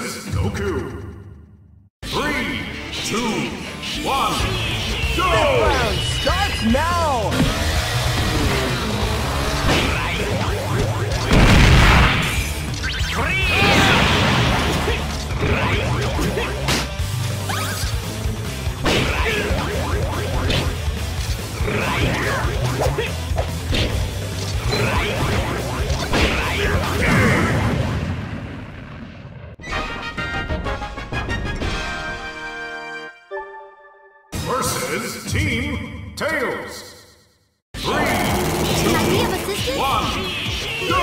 versus Goku. 3, 2, 1, go! The round starts now! Versus Team Tails. 3, 2, 1, go!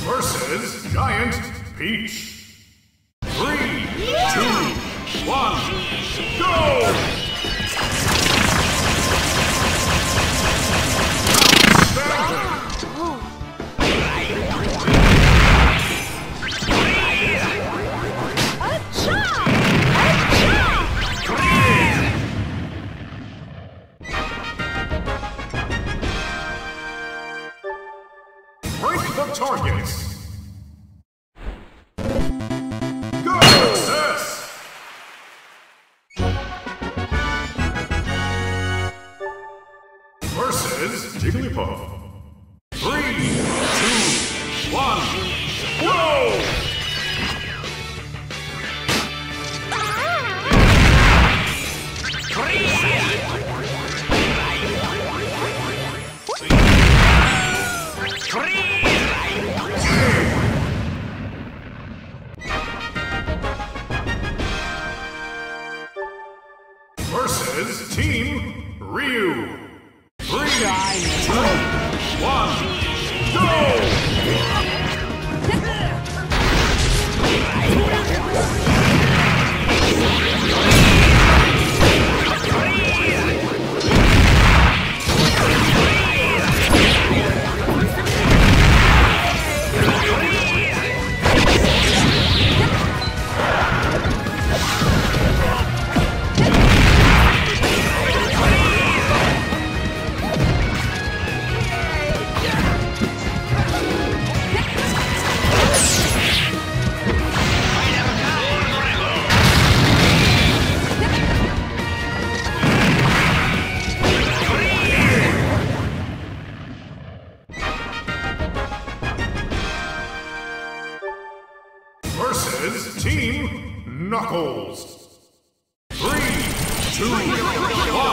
Versus Giant Peach. 3, 2, 1, go! Break the targets. Jigglypuff. 3, 2, 1, go! Versus Team Ryu. 3, 2, 1, go! Versus Team Knuckles. 3, 2, 1, go!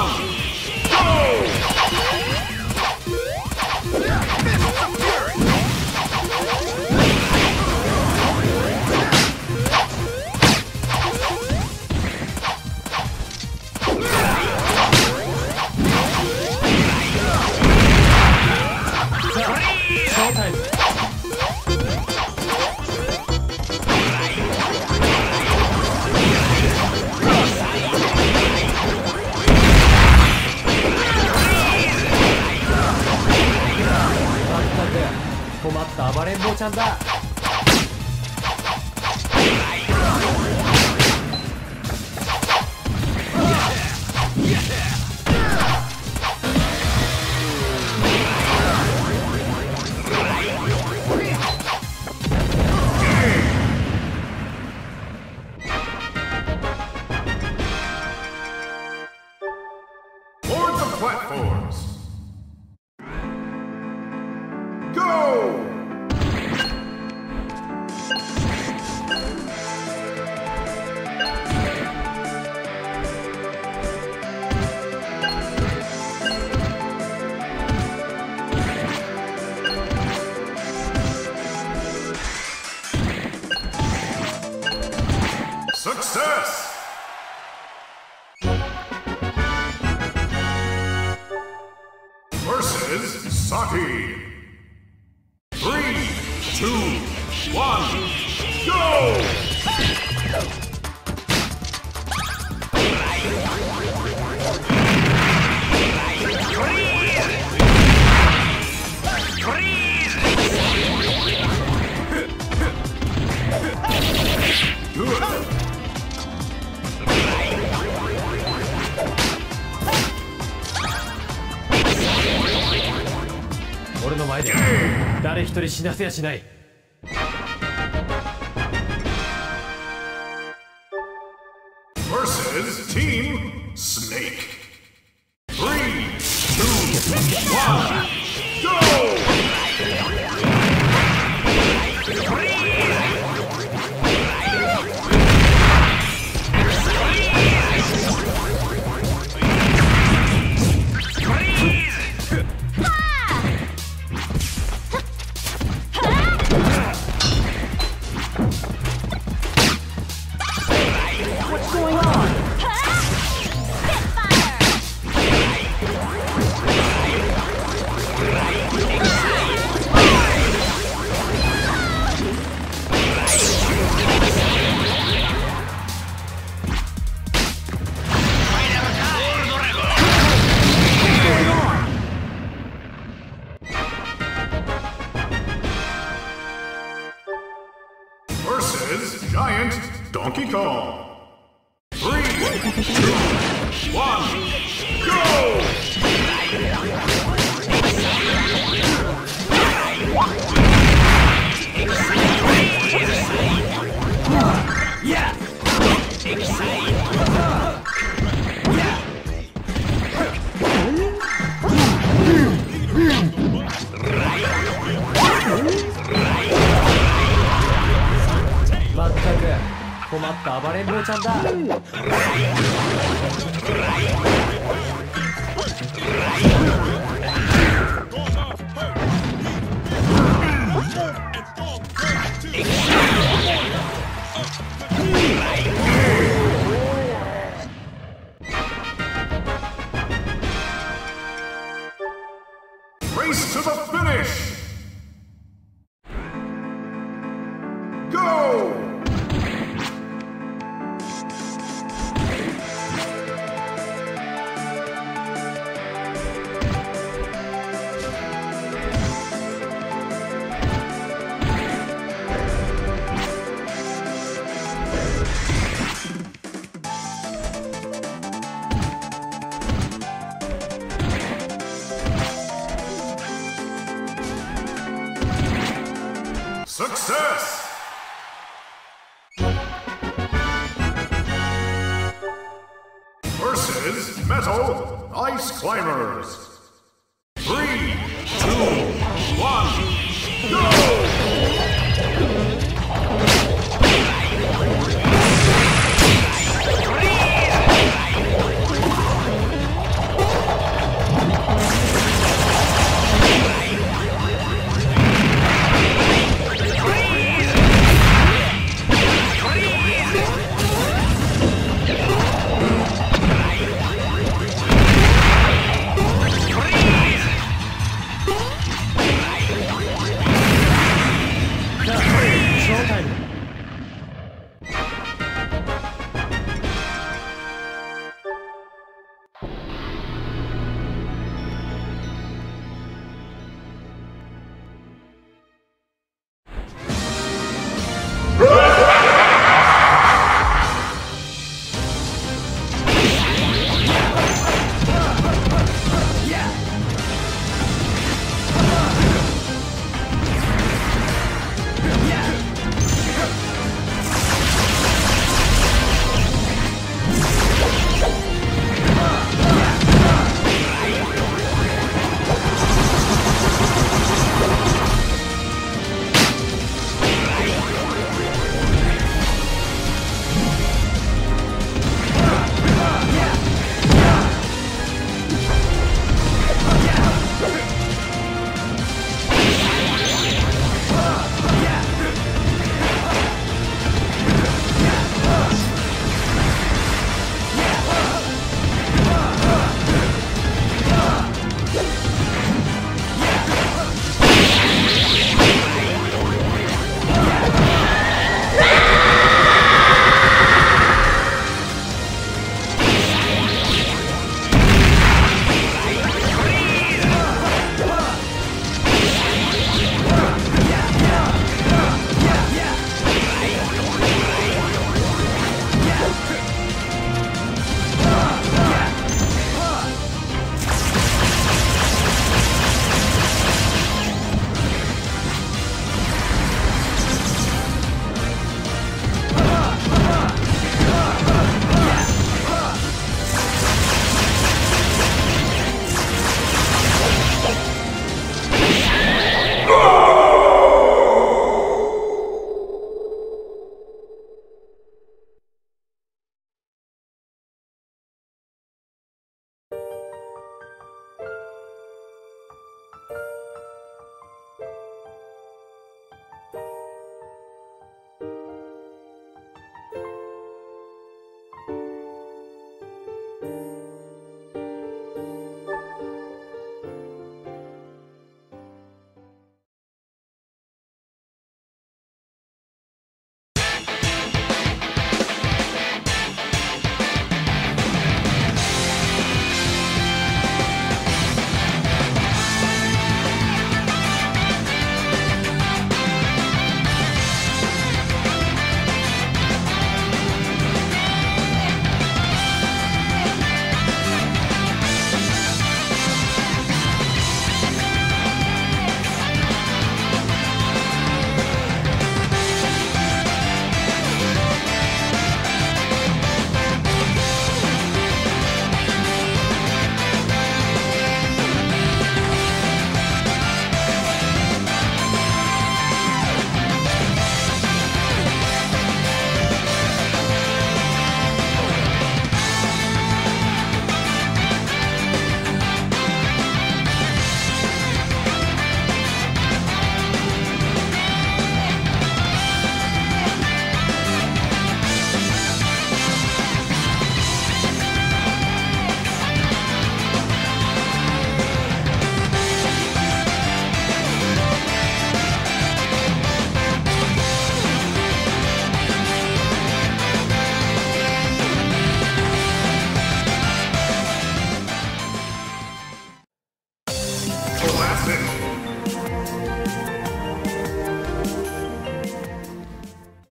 Success! Saki. 3, 2, 1, go!俺の前で誰一人死なせやしない。Climbers. 3, 2, 1, go!